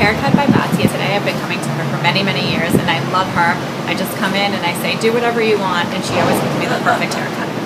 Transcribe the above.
haircut by Batia today. I've been coming to her for many, many years, and I love her. I just come in and I say, do whatever you want, and she always gives me the perfect haircut.